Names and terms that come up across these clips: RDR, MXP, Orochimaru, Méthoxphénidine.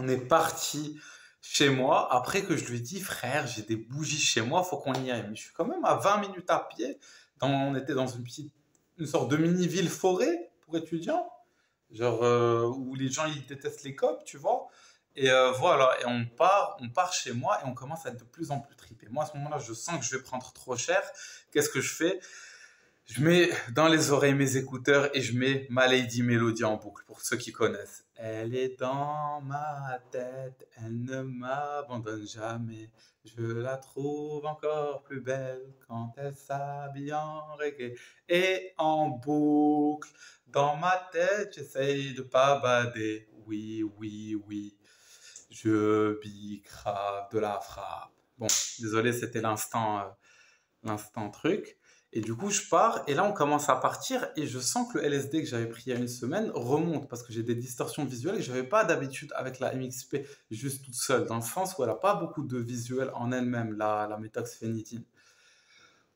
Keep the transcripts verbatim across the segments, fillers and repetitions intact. on est parti chez moi, après que je lui ai dit, frère, j'ai des bougies chez moi, faut qu'on y aille. Mais je suis quand même à vingt minutes à pied. Dans, on était dans une petite, une sorte de mini-ville forêt pour étudiants, genre euh, où les gens, ils détestent les copes, tu vois. Et euh, voilà, et on part, on part chez moi et on commence à être de plus en plus tripé. Moi, à ce moment-là, je sens que je vais prendre trop cher. Qu'est-ce que je fais? Je mets dans les oreilles mes écouteurs et je mets ma Lady Melody en boucle, pour ceux qui connaissent. Elle est dans ma tête, elle ne m'abandonne jamais. Je la trouve encore plus belle quand elle s'habille en reggae. Et en boucle, dans ma tête, j'essaye de pas bader. Oui, oui, oui, je bicrave de la frappe. Bon, désolé, c'était l'instant euh, l'instant truc. Et du coup, je pars, et là, on commence à partir, et je sens que le L S D que j'avais pris il y a une semaine remonte, parce que j'ai des distorsions visuelles que je n'avais pas d'habitude avec la M X P, juste toute seule, dans le sens où elle n'a pas beaucoup de visuels en elle-même, la, la méthoxphénidine.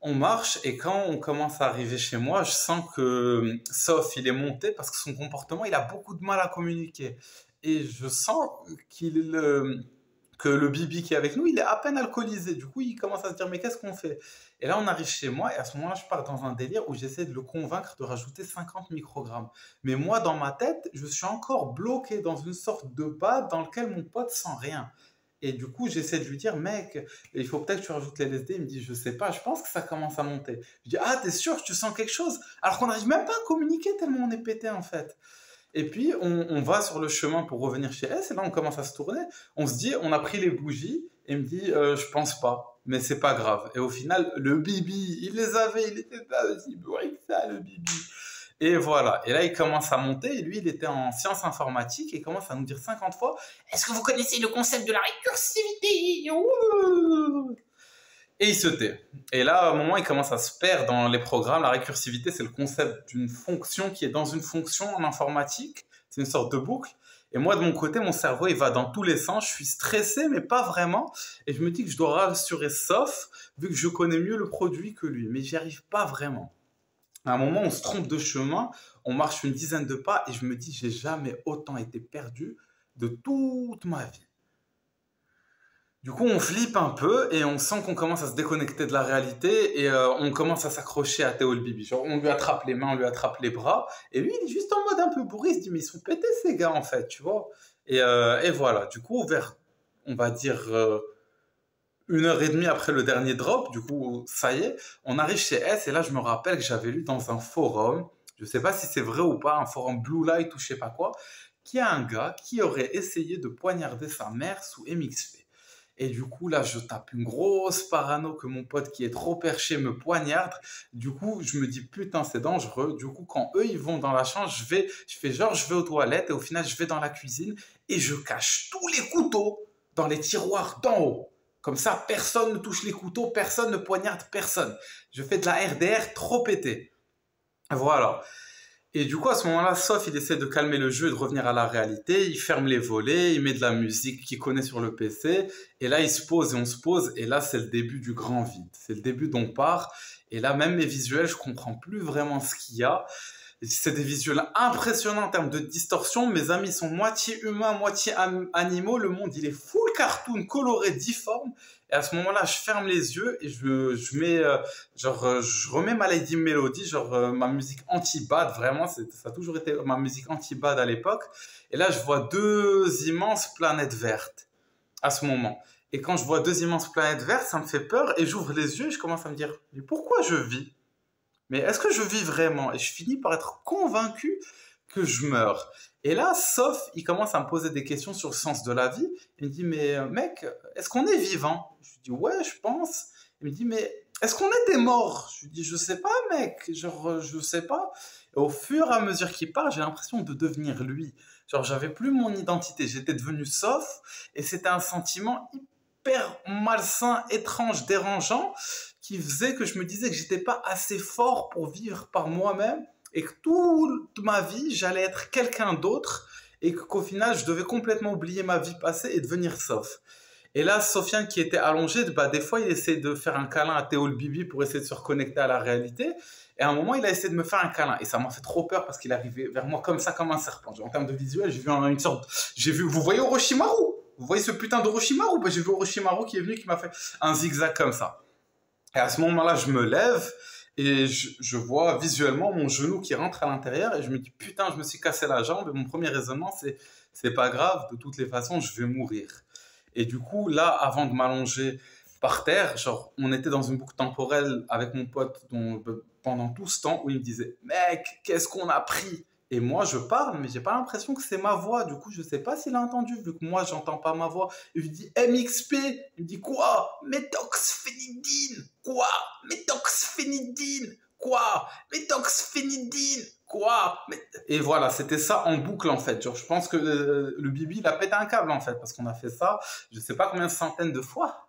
On marche, et quand on commence à arriver chez moi, je sens que Soph, il est monté, parce que son comportement, il a beaucoup de mal à communiquer. Et je sens qu'il... Euh, que le bibi qui est avec nous, il est à peine alcoolisé. Du coup, il commence à se dire, mais qu'est-ce qu'on fait? Et là, on arrive chez moi, et à ce moment-là, je pars dans un délire où j'essaie de le convaincre de rajouter cinquante microgrammes. Mais moi, dans ma tête, je suis encore bloqué dans une sorte de bas dans lequel mon pote sent rien. Et du coup, j'essaie de lui dire, mec, il faut peut-être que tu rajoutes l'L S D. Il me dit, je sais pas, je pense que ça commence à monter. Je dis, ah, t'es sûr, tu sens quelque chose? Alors qu'on n'arrive même pas à communiquer tellement on est pété, en fait. Et puis, on, on va sur le chemin pour revenir chez S, et là, on commence à se tourner. On se dit, on a pris les bougies, et il me dit, euh, je pense pas, mais c'est pas grave. Et au final, le bibi, il les avait, il était pas aussi bourré que ça, le bibi. Et voilà. Et là, il commence à monter, et lui, il était en sciences informatiques, et il commence à nous dire cinquante fois, est-ce que vous connaissez le concept de la récursivité? Ouh. Et il se tait. Et là, à un moment, il commence à se perdre dans les programmes. La récursivité, c'est le concept d'une fonction qui est dans une fonction en informatique. C'est une sorte de boucle. Et moi, de mon côté, mon cerveau, il va dans tous les sens. Je suis stressé, mais pas vraiment. Et je me dis que je dois rassurer Soph, vu que je connais mieux le produit que lui. Mais j'y arrive pas vraiment. À un moment, on se trompe de chemin. On marche une dizaine de pas. Et je me dis, j'ai jamais autant été perdu de toute ma vie. Du coup, on flippe un peu et on sent qu'on commence à se déconnecter de la réalité et euh, on commence à s'accrocher à Théo le bibi. Genre, on lui attrape les mains, on lui attrape les bras. Et lui, il est juste en mode un peu bourré. Il se dit, mais ils sont pétés, ces gars, en fait, tu vois. Et, euh, et voilà. Du coup, vers, on va dire, euh, une heure et demie après le dernier drop, du coup, ça y est, on arrive chez S. Et là, je me rappelle que j'avais lu dans un forum, je ne sais pas si c'est vrai ou pas, un forum Blue Light ou je ne sais pas quoi, qu'il y a un gars qui aurait essayé de poignarder sa mère sous M X P. Et du coup, là, je tape une grosse parano que mon pote qui est trop perché me poignarde. Du coup, je me dis, putain, c'est dangereux. Du coup, quand eux, ils vont dans la chambre, je vais, je fais genre, je vais aux toilettes. Et au final, je vais dans la cuisine et je cache tous les couteaux dans les tiroirs d'en haut. Comme ça, personne ne touche les couteaux, personne ne poignarde personne. Je fais de la R D R trop pété. Voilà. Et du coup, à ce moment-là, Soph, il essaie de calmer le jeu et de revenir à la réalité. Il ferme les volets, il met de la musique qu'il connaît sur le P C. Et là, il se pose et on se pose. Et là, c'est le début du grand vide. C'est le début d'on part. Et là, même mes visuels, je comprends plus vraiment ce qu'il y a. C'est des visuels impressionnants en termes de distorsion. Mes amis sont moitié humains, moitié animaux. Le monde, il est full cartoon, coloré, difforme. Et à ce moment-là, je ferme les yeux et je, je mets, euh, genre, je remets ma Lady Melody, genre euh, ma musique anti-bad. Vraiment, ça a toujours été ma musique anti-bad à l'époque. Et là, je vois deux immenses planètes vertes à ce moment. Et quand je vois deux immenses planètes vertes, ça me fait peur. Et j'ouvre les yeux et je commence à me dire, mais pourquoi je vis ? Mais est-ce que je vis vraiment? Et je finis par être convaincu que je meurs. Et là, Soph, il commence à me poser des questions sur le sens de la vie. Il me dit, mais mec, est-ce qu'on est vivant? Je lui dis, ouais, je pense. Il me dit, mais est-ce qu'on est des morts? Je lui dis, je sais pas, mec, genre, je sais pas. Et au fur et à mesure qu'il part, j'ai l'impression de devenir lui. Genre, j'avais plus mon identité, j'étais devenu Soph, et c'était un sentiment hyper malsain, étrange, dérangeant, qui faisait que je me disais que j'étais pas assez fort pour vivre par moi-même et que toute ma vie, j'allais être quelqu'un d'autre et qu'au final, je devais complètement oublier ma vie passée et devenir Soph. Et là, Sofiane qui était allongé, bah, des fois, il essayait de faire un câlin à Théo le bibi pour essayer de se reconnecter à la réalité. Et à un moment, il a essayé de me faire un câlin. Et ça m'a fait trop peur parce qu'il arrivait vers moi comme ça, comme un serpent. En termes de visuel, j'ai vu une sorte... J'ai vu... Vous voyez Orochimaru? Vous voyez ce putain d'Orochimaru? Bah, j'ai vu Orochimaru qui est venu, qui m'a fait un zigzag comme ça. Et à ce moment-là, je me lève et je, je vois visuellement mon genou qui rentre à l'intérieur. Et je me dis, putain, je me suis cassé la jambe. Et mon premier raisonnement, c'est, c'est pas grave. De toutes les façons, je vais mourir. Et du coup, là, avant de m'allonger par terre, genre, on était dans une boucle temporelle avec mon pote dont, pendant tout ce temps où il me disait « Mec, qu'est-ce qu'on a pris ?» Et moi, je parle, mais j'ai pas l'impression que c'est ma voix. Du coup, je sais pas s'il a entendu, vu que moi, j'entends pas ma voix. Et je lui dis « M X P » Il me dit « Quoi ? Méthoxphénidine ?»« Quoi ? Méthoxphénidine ?»« Quoi ? Méthoxphénidine ?» Quoi ? Et voilà, c'était ça en boucle en fait. Genre, je pense que le, le bibi, il a pété un câble en fait, parce qu'on a fait ça, je sais pas combien de centaines de fois.